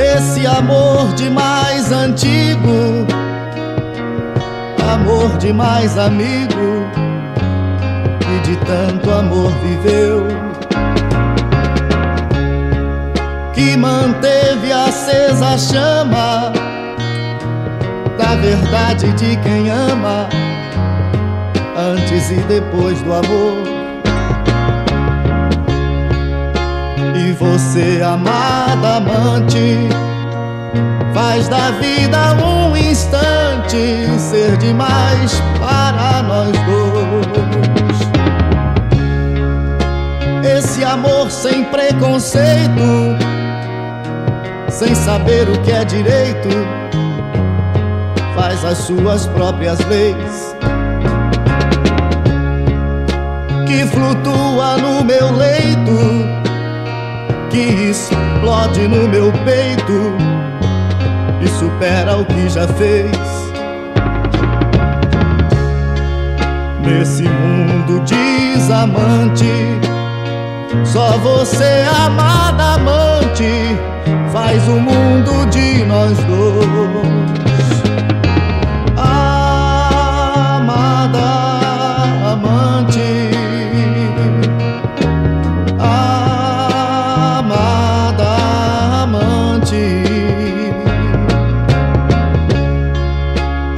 esse amor de mais antigo, amor de mais amigo, que de tanto amor viveu, que manteve acesa a chama da verdade de quem ama, antes e depois do amor. E você, amada amante, faz da vida um instante ser demais para nós dois. Esse amor sem preconceito, sem saber o que é direito, faz as suas próprias leis, que flutua no meu leito, que explode no meu peito e supera o que já fez. Nesse mundo desamante, só você, amada amante, faz o mundo de nós dois. Amada amante, amada amante,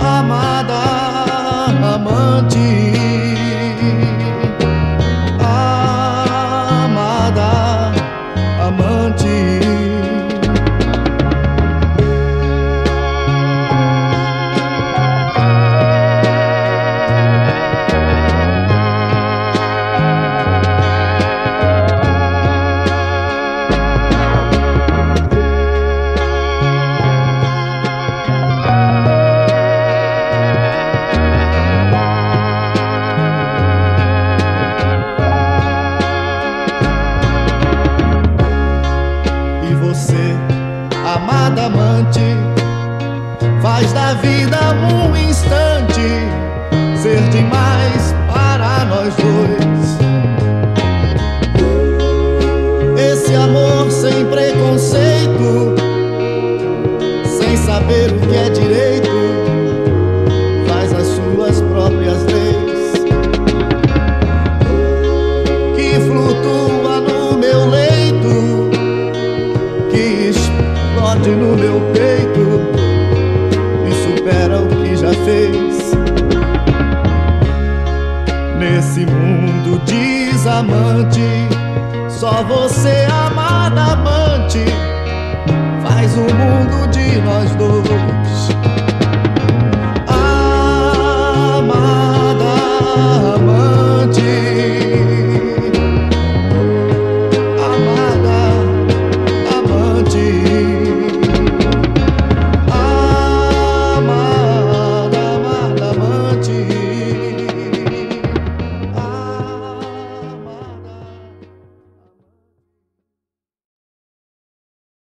amada amante. Amada amante, faz da vida um instante ser demais para nós dois. Esse amor sem preconceito, sem saber o que é direito, faz as suas próprias leis, que flutua no meu leito, no meu peito e supera o que já fez. Nesse mundo desamante, só você, amada amante, faz o mundo de nós dois.